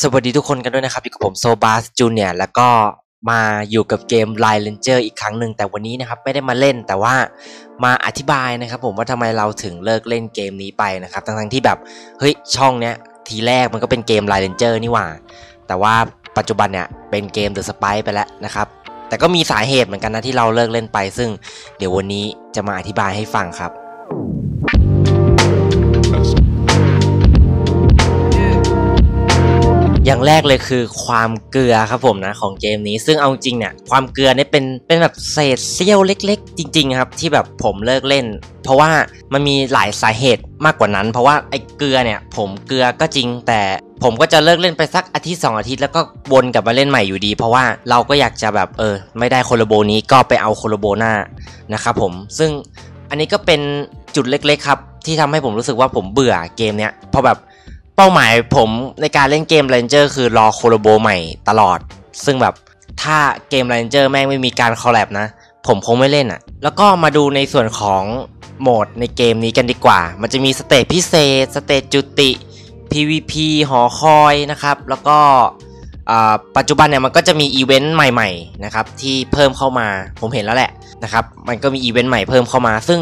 สวัสดีทุกคนกันด้วยนะครับอยู่กับผมโซบาสจูเนียร์แล้วก็มาอยู่กับเกม Line Rangers อีกครั้งหนึ่งแต่วันนี้นะครับไม่ได้มาเล่นแต่ว่ามาอธิบายนะครับผมว่าทำไมเราถึงเลิกเล่นเกมนี้ไปนะครับทั้งที่แบบเฮ้ยช่องเนี้ยทีแรกมันก็เป็นเกม Line Rangers นี่หว่าแต่ว่าปัจจุบันเนี่ยเป็นเกม The Spy ไปแล้วนะครับแต่ก็มีสาเหตุเหมือนกันนะที่เราเลิกเล่นไปซึ่งเดี๋ยววันนี้จะมาอธิบายให้ฟังครับอย่างแรกเลยคือความเกลือครับผมนะของเกมนี้ซึ่งเอาจริงเนี่ยความเกลือเนี่ยเป็นแบบเศษเสี้ยวเล็กๆจริงๆครับที่แบบผมเลิกเล่นเพราะว่ามันมีหลายสาเหตุมากกว่านั้นเพราะว่าไอ้เกลือเนี่ยผมเกลือก็จริงแต่ผมก็จะเลิกเล่นไปสักอาทิตย์2 อาทิตย์แล้วก็วนกลับมาเล่นใหม่อยู่ดีเพราะว่าเราก็อยากจะแบบไม่ได้โคโลโบนี้ก็ไปเอาโคโลโบหน้านะครับผมซึ่งอันนี้ก็เป็นจุดเล็กๆครับที่ทำให้ผมรู้สึกว่าผมเบื่อเกมเนี้ยเพราะแบบเป้าหมายผมในการเล่นเกม Ranger คือรอโคโลโบใหม่ตลอดซึ่งแบบถ้าเกม Ranger แม่งไม่มีการคอลแลบนะผมคงไม่เล่นอ่ะแล้วก็มาดูในส่วนของโหมดในเกมนี้กันดีกว่ามันจะมีสเตจพิเศษสเตจจุติ PVP หอคอยนะครับแล้วก็ปัจจุบันเนี่ยมันก็จะมีอีเวนต์ใหม่ๆนะครับที่เพิ่มเข้ามาผมเห็นแล้วแหละนะครับมันก็มีอีเวนต์ใหม่เพิ่มเข้ามาซึ่ง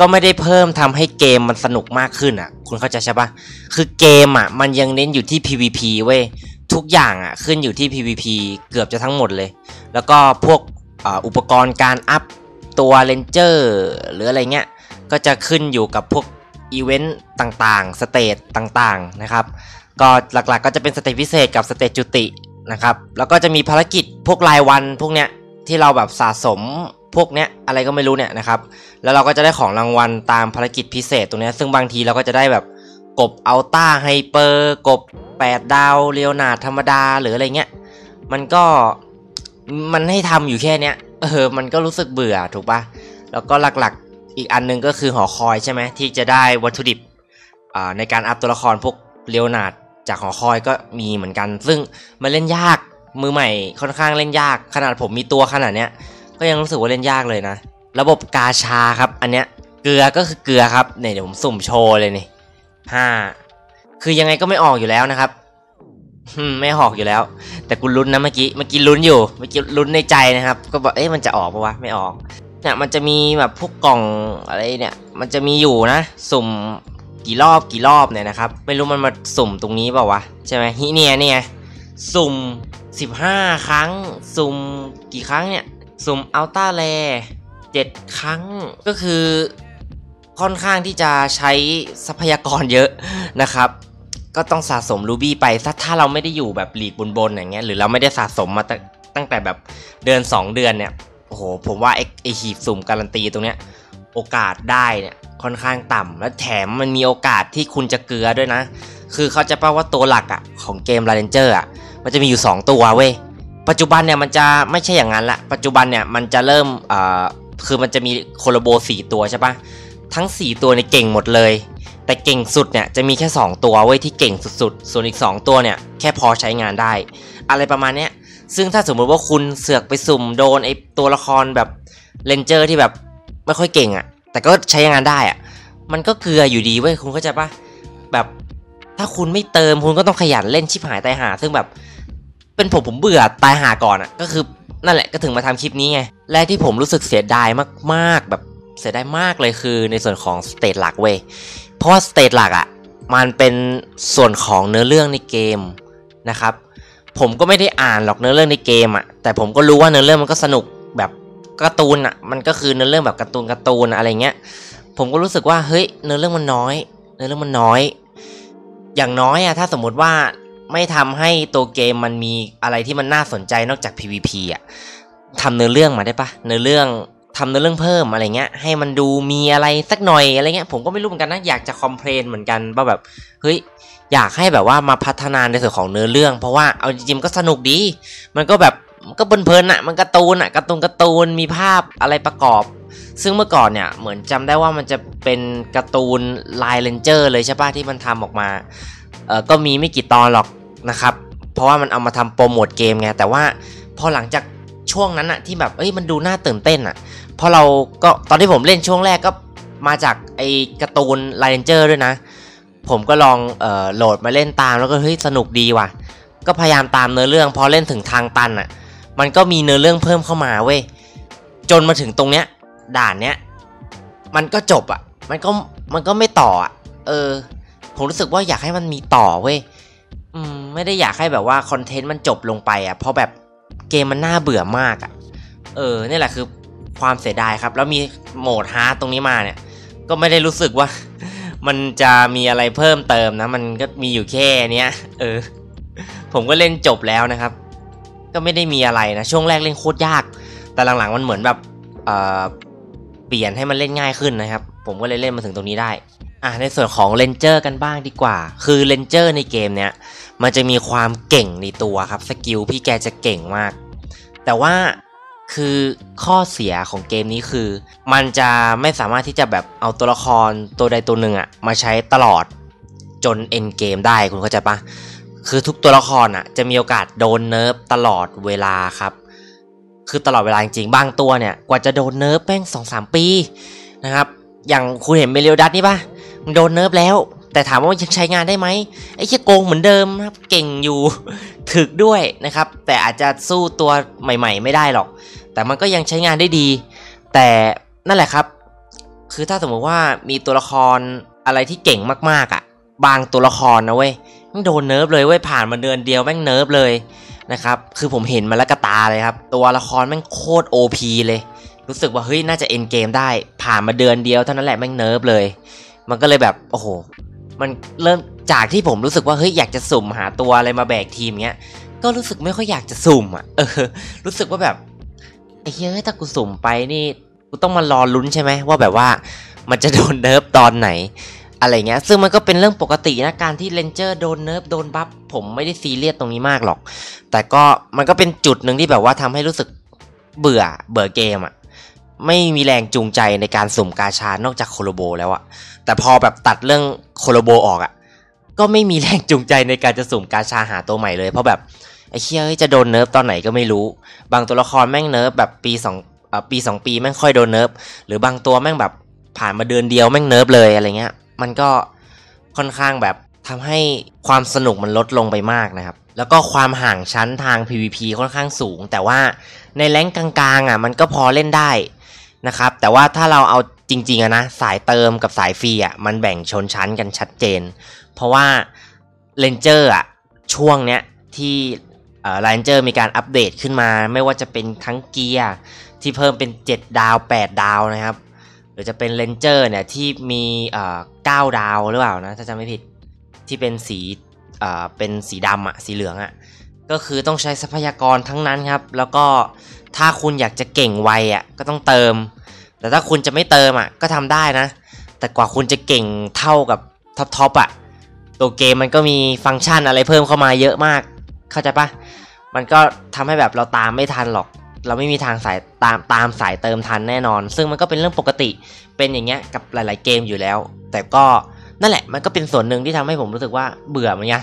ก็ไม่ได้เพิ่มทำให้เกมมันสนุกมากขึ้นอ่ะคุณเข้าใจใช่ปะคือเกมอ่ะมันยังเน้นอยู่ที่ PVP เว้ยทุกอย่างอ่ะขึ้นอยู่ที่ PVP เกือบจะทั้งหมดเลยแล้วก็พวกอุปกรณ์การอัพตัวเรนเจอร์หรืออะไรเงี้ยก็จะขึ้นอยู่กับพวกอีเวนต์ต่างๆสเตจต่างๆนะครับก็หลักๆก็จะเป็นสเตจพิเศษกับสเตจจุตินะครับแล้วก็จะมีภารกิจพวกรายวันพวกเนี้ยที่เราแบบสะสมพวกเนี้ยอะไรก็ไม่รู้เนี่ยนะครับแล้วเราก็จะได้ของรางวัลตามภารกิจพิเศษตรงนี้ซึ่งบางทีเราก็จะได้แบบกบอัลต้าไฮเปอร์กบ8ดาวเรียวนาธรรมดาหรืออะไรเงี้ยมันให้ทำอยู่แค่เนี้ยมันก็รู้สึกเบื่อถูกปะแล้วก็หลักๆอีกอันนึงก็คือหอคอยใช่ไหมที่จะได้วัตถุดิบในการอัพตัวละครพวกเรียวนาจากหอคอยก็มีเหมือนกันซึ่งมันเล่นยากมือใหม่ค่อนข้างเล่นยากขนาดผมมีตัวขนาดเนี้ยก็ยังรู้สึกว่าเล่นยากเลยนะระบบกาชาครับอันเนี้ยเกลือก็คือเกลือครับเนี่ยเดี๋ยวผมสุ่มโชว์เลยนี่5คือยังไงก็ไม่ออกอยู่แล้วนะครับไม่ออกอยู่แล้วแต่กูลุ้นนะเมื่อกี้ลุ้นอยู่เมื่อกี้ลุ้นในใจนะครับก็บอกมันจะออกปะวะไม่ออกเนี่ยมันจะมีแบบพวกกล่องอะไรเนี่ยมันจะมีอยู่นะสุ่มกี่รอบเนี่ยนะครับไม่รู้มันมาสุ่มตรงนี้เปล่าวะใช่ไหมเนี่ยสุ่ม15ครั้งสุ่มกี่ครั้งเนี่ยสุ่มอัลต้าแล7ครั้งก็คือค่อนข้างที่จะใช้ทรัพยากรเยอะนะครับก็ต้องสะสมรูบี้ไปถ้าเราไม่ได้อยู่แบบหลีกบนอย่างเงี้ยหรือเราไม่ได้สะสมมาตั้งแต่แบบเดือน2เดือนเนี่ยโอ้โหผมว่าไอ้หีบสุ่มการันตีตรงเนี้ยโอกาสได้เนี่ยค่อนข้างต่ำและแถมมันมีโอกาสที่คุณจะเกลือด้วยนะคือเขาจะเป้าว่าตัวหลักอ่ะของเกม Line Ranger อ่ะมันจะมีอยู่2ตัวเว้ยปัจจุบันเนี่ยมันจะไม่ใช่อย่างนั้นละปัจจุบันเนี่ยมันจะเริ่มคือมันจะมีโคโลโบ4ตัวใช่ปะทั้ง4ตัวเนี่ยเก่งหมดเลยแต่เก่งสุดเนี่ยจะมีแค่2ตัวเว้ยที่เก่งสุดๆส่วนอีก2ตัวเนี่ยแค่พอใช้งานได้อะไรประมาณเนี้ยซึ่งถ้าสมมติว่าคุณเสือกไปสุ่มโดนไอตัวละครแบบเรนเจอร์ที่แบบไม่ค่อยเก่งอ่ะแต่ก็ใช้งานได้อ่ะมันก็เกลืออยู่ดีเว้ยคุณเข้าใจปะแบบถ้าคุณไม่เติมคุณก็ต้องขยันเล่นชิบหายตายหาซึ่งแบบเป็นผมเบื่อตายหาก่อนอ่ะก็คือนั่นแหละก็ถึงมาทำคลิปนี้ไงและที่ผมรู้สึกเสียดายมากๆแบบเสียดายมากเลยคือในส่วนของสเตจหลักเว้ยเพราะว่าสเตจหลักอ่ะมันเป็นส่วนของเนื้อเรื่องในเกมนะครับผมก็ไม่ได้อ่านหรอกเนื้อเรื่องในเกมอ่ะแต่ผมก็รู้ว่าเนื้อเรื่องมันก็สนุกแบบการ์ตูนอ่ะมันก็คือเนื้อเรื่องแบบการ์ตูนอะไรเงี้ยผมก็รู้สึกว่าเฮ้ยเนื้อเรื่องมันน้อยอย่างน้อยอ่ะถ้าสมมุติว่าไม่ทำให้ตัวเกมมันมีอะไรที่มันน่าสนใจนอกจาก PVP อ่ะทำเนื้อเรื่องมาได้ปะเนื้อเรื่องทำเนื้อเรื่องเพิ่มอะไรเงี้ยให้มันดูมีอะไรสักหน่อยอะไรเงี้ยผมก็ไม่รู้เหมือนกันนะอยากจะคอมเพลนเหมือนกันว่าแบบเฮ้ยอยากให้แบบว่ามาพัฒนาในส่วนของเนื้อเรื่องเพราะว่าเอาจริงๆก็สนุกดีมันก็แบบก็เพลินๆอ่ะมันการ์ตูนมีภาพอะไรประกอบซึ่งเมื่อก่อนเนี่ยเหมือนจำได้ว่ามันจะเป็นการ์ตูน Line Ranger เลยใช่ป่ะที่มันทำออกมาก็มีไม่กี่ตอนหรอกนะครับเพราะว่ามันเอามาทำโปรโมทเกมไงแต่ว่าพอหลังจากช่วงนั้นอ่ะที่แบบมันดูน่าตื่นเต้นอ่ะเพราะเราก็ตอนที่ผมเล่นช่วงแรกก็มาจากไอ้การ์ตูน Line Ranger ด้วยนะผมก็ลองโหลดมาเล่นตามแล้วก็เฮ้ยสนุกดีว่ะ ก็พยายามตามเนื้อเรื่องพอเล่นถึงทางตันอ่ะมันก็มีเนื้อเรื่องเพิ่มเข้ามาเว้ยจนมาถึงตรงเนี้ยด่านเนี้ยมันก็จบอ่ะมันก็ไม่ต่ออ่ะผมรู้สึกว่าอยากให้มันมีต่อเว้ยไม่ได้อยากให้แบบว่าคอนเทนต์มันจบลงไปอ่ะเพราะแบบเกมมันน่าเบื่อมากอ่ะนี่แหละคือความเสียดายครับแล้วมีโหมดฮาร์ดตรงนี้มาเนี่ยก็ไม่ได้รู้สึกว่ามันจะมีอะไรเพิ่มเติมนะมันก็มีอยู่แค่นี้ผมก็เล่นจบแล้วนะครับก็ไม่ได้มีอะไรนะช่วงแรกเล่นโคตรยากแต่หลังๆมันเหมือนแบบเปลี่ยนให้มันเล่นง่ายขึ้นนะครับผมก็เลยเล่นมาถึงตรงนี้ได้ในส่วนของเรนเจอร์กันบ้างดีกว่าคือเรนเจอร์ในเกมเนี้ยมันจะมีความเก่งในตัวครับสกิลพี่แกจะเก่งมากแต่ว่าคือข้อเสียของเกมนี้คือมันจะไม่สามารถที่จะแบบเอาตัวละครตัวใดตัวหนึ่งอะมาใช้ตลอดจนเอ็นเกมได้คุณเข้าใจปะคือทุกตัวละครอะจะมีโอกาสโดนเนิร์ฟตลอดเวลาครับคือตลอดเวลาจริงๆบางตัวเนี่ยกว่าจะโดนเนิร์ฟแม่ง 2-3 ปีนะครับอย่างคุณเห็นเมเรียดัสนี่ปะมันโดนเนิร์ฟแล้วแต่ถามว่ายังใช้งานได้ไหมไอ้เชี่ยโกงเหมือนเดิมครับเก่งอยู่ถึกด้วยนะครับแต่อาจจะสู้ตัวใหม่ๆไม่ได้หรอกแต่มันก็ยังใช้งานได้ดีแต่นั่นแหละครับคือถ้าสมมติว่ามีตัวละครอะไรที่เก่งมากๆอ่ะบางตัวละครนะเว้ยมันโดนเนิร์ฟเลยเว้ยผ่านมาเดือนเดียวแม่งเนิร์ฟเลยนะครับคือผมเห็นมาแล้วกระตาเลยครับตัวละครแม่งโคตร OP เลยรู้สึกว่าเฮ้ยน่าจะเอ็นเกมได้ผ่านมาเดือนเดียวเท่านั้นแหละแม่งเนิร์ฟเลยมันก็เลยแบบโอ้โหมันเริ่มจากที่ผมรู้สึกว่าเฮ้ยอยากจะสุ่มหาตัวอะไรมาแบกทีมเงี้ยก็รู้สึกไม่ค่อยอยากจะสุ่มอ่ะรู้สึกว่าแบบไอ้เฮ้ยถ้ากูสุ่มไปนี่กูต้องมารอลุ้นใช่ไหมว่าแบบว่ามันจะโดนเนิร์ฟตอนไหนอะไรเงี้ยซึ่งมันก็เป็นเรื่องปกตินะการที่เรนเจอร์โดนเนิร์ฟโดนบัฟผมไม่ได้ซีเรียสตรงนี้มากหรอกแต่ก็มันก็เป็นจุดหนึ่งที่แบบว่าทำให้รู้สึกเบื่อเกมอ่ะไม่มีแรงจูงใจในการสุ่มกาชานอกจากโคโลโบแล้วอ่ะแต่พอแบบตัดเรื่องโคโลโบออกอ่ะก็ไม่มีแรงจูงใจในการจะสุ่มกาชาหาตัวใหม่เลยเพราะแบบไอ้เชี่ยจะโดนเนิร์ฟตอนไหนก็ไม่รู้บางตัวละครแม่งเนิร์ฟแบบปีสองปีแม่งค่อยโดนเนิร์ฟหรือบางตัวแม่งแบบผ่านมาเดือนเดียวแม่งเนิร์ฟเลยอะไรเงี้ยมันก็ค่อนข้างแบบทำให้ความสนุกมันลดลงไปมากนะครับแล้วก็ความห่างชั้นทาง PVP ค่อนข้างสูงแต่ว่าในแรงกลางๆอ่ะมันก็พอเล่นได้นะครับแต่ว่าถ้าเราเอาจริงๆนะสายเติมกับสายฟรีอ่ะมันแบ่งชนชั้นกันชัดเจนเพราะว่าเรนเจอร์อ่ะช่วงเนี้ยที่เรนเจอร์มีการอัปเดตขึ้นมาไม่ว่าจะเป็นทั้งเกียร์ที่เพิ่มเป็น7ดาว8ดาวนะครับหรือจะเป็นเรนเจอร์เนี่ยที่มี9ดาวหรือเปล่านะถ้าจำไม่ผิดที่เป็นสีดำอ่ะสีเหลืองอ่ะก็คือต้องใช้ทรัพยากรทั้งนั้นครับแล้วก็ถ้าคุณอยากจะเก่งไวอ่ะก็ต้องเติมแต่ถ้าคุณจะไม่เติมอ่ะก็ทำได้นะแต่กว่าคุณจะเก่งเท่ากับท็อปอ่ะตัวเกมมันก็มีฟังก์ชันอะไรเพิ่มเข้ามาเยอะมากเข้าใจปะมันก็ทำให้แบบเราตามไม่ทันหรอกเราไม่มีทางสายตามสายเติมทันแน่นอนซึ่งมันก็เป็นเรื่องปกติเป็นอย่างเงี้ยกับหลายๆเกมอยู่แล้วแต่ก็นั่นแหละมันก็เป็นส่วนหนึ่งที่ทำให้ผมรู้สึกว่าเบื่อเหมือนกัน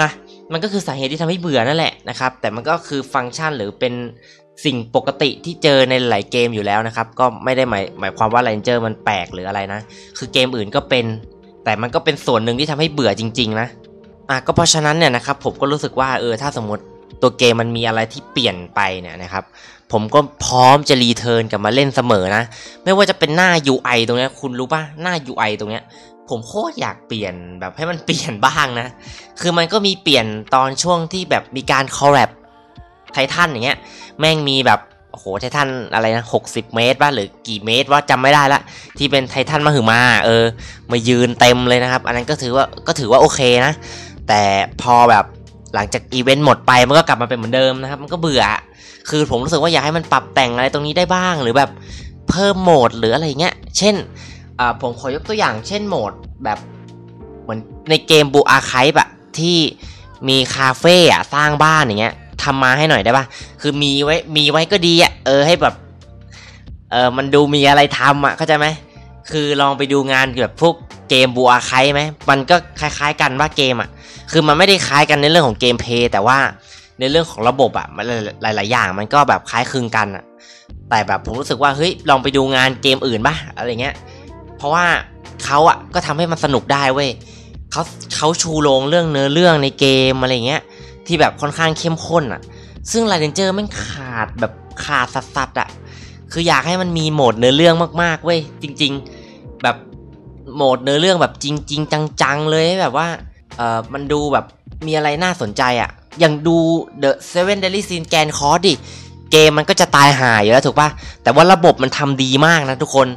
นะมันก็คือสาเหตุที่ทำให้เบื่อนั่นแหละนะครับแต่มันก็คือฟังก์ชันหรือเป็นสิ่งปกติที่เจอในหลายเกมอยู่แล้วนะครับก็ไม่ได้หมายความว่าเรนเจอร์มันแปลกหรืออะไรนะคือเกมอื่นก็เป็นแต่มันก็เป็นส่วนหนึ่งที่ทำให้เบื่อจริงๆนะก็เพราะฉะนั้นเนี่ยนะครับผมก็รู้สึกว่าถ้าสมมติตัวเกมมันมีอะไรที่เปลี่ยนไปเนี่ยนะครับผมก็พร้อมจะรีเทิร์นกลับมาเล่นเสมอนะไม่ว่าจะเป็นหน้า UI ตรงนี้คุณรู้ป่ะหน้า UI ตรงนี้ผมโคตรอยากเปลี่ยนแบบให้มันเปลี่ยนบ้างนะคือมันก็มีเปลี่ยนตอนช่วงที่แบบมีการคอลแลบไททันอย่างเงี้ยแม่งมีแบบโอ้โหไททันอะไรนะ60เมตรป่ะหรือกี่เมตรว่าจำไม่ได้ละที่เป็นไททันมาหึมามายืนเต็มเลยนะครับอันนั้นก็ถือว่าโอเคนะแต่พอแบบหลังจากอีเวนต์หมดไปมันก็กลับมาเป็นเหมือนเดิมนะครับมันก็เบื่อคือผมรู้สึกว่าอยากให้มันปรับแต่งอะไรตรงนี้ได้บ้างหรือแบบเพิ่มโหมดหรืออะไรเงี้ยเช่นผมขอยกตัวอย่างเช่นโหมดแบบเหมือนในเกม Book Archive อะที่มีคาเฟ่อะสร้างบ้านอย่างเงี้ยทำมาให้หน่อยได้ป่ะคือมีไว้ก็ดีอะให้แบบมันดูมีอะไรทำอะเข้าใจไหมคือลองไปดูงานแบบพวกเกม Book Archive ไหมมันก็คล้ายๆกันว่าเกมอะคือมันไม่ได้คล้ายกันในเรื่องของเกมเพลย์แต่ว่าในเรื่องของระบบอะมันหลายอย่างมันก็แบบคล้ายคลึงกันอะแต่แบบผมรู้สึกว่าเฮ้ยลองไปดูงานเกมอื่นป่ะอะไรเงี้ยเพราะว่าเขาอะก็ทำให้มันสนุกได้เว้ยเขาชูโรงเรื่องเนื้อเรื่องในเกมอะไรเงี้ย ที่แบบค่อนข้างเข้มข้นอ่ะซึ่งไลน์เรนเจอร์มันขาดแบบขาดสัสๆอ่ะคืออยากให้มันมีโหมดเนื้อเรื่องมากๆเว้ยจริงๆแบบโหมดเนื้อเรื่องแบบจริงๆจังๆเลยแบบว่ามันดูแบบมีอะไรน่าสนใจอ่ะอย่างดู The Seven Deadly Sins แกนคอร์สดิเกมมันก็จะตายหายอยู่แล้วถูกป่ะแต่ว่าระบบมันทำดีมากนะทุกคน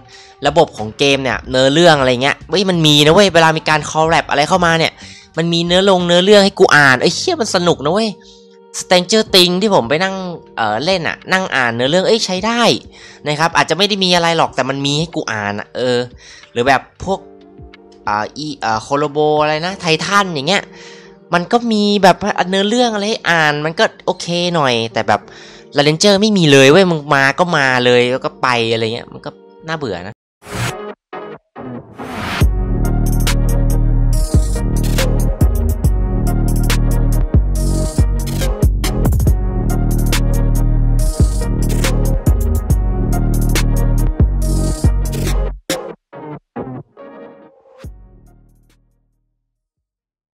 ระบบของเกมเนี่ยเนื้อเรื่องอะไรเงี้ยเว้ยมันมีนะเว้ยเวลามีการคอลแลบอะไรเข้ามาเนี่ยมันมีเนื้อเรื่องให้กูอ่านไอ้เหี้ยมันสนุกนะเว้ย Stranger Things ที่ผมไปนั่งเล่นอ่ะนั่งอ่านเนื้อเรื่องเอ้ยใช้ได้นะครับอาจจะไม่ได้มีอะไรหรอกแต่มันมีให้กูอ่านหรือแบบพวกโคโลโบอะไรนะไททันอย่างเงี้ยมันก็มีแบบเนื้อเรื่องอะไรให้อ่านมันก็โอเคหน่อยแต่แบบไลน์เรนเจอร์ไม่มีเลยเว้ยมึงมาก็มาเลยแล้วก็ไปอะไรเงี้ยมันก็น่าเบื่อนะ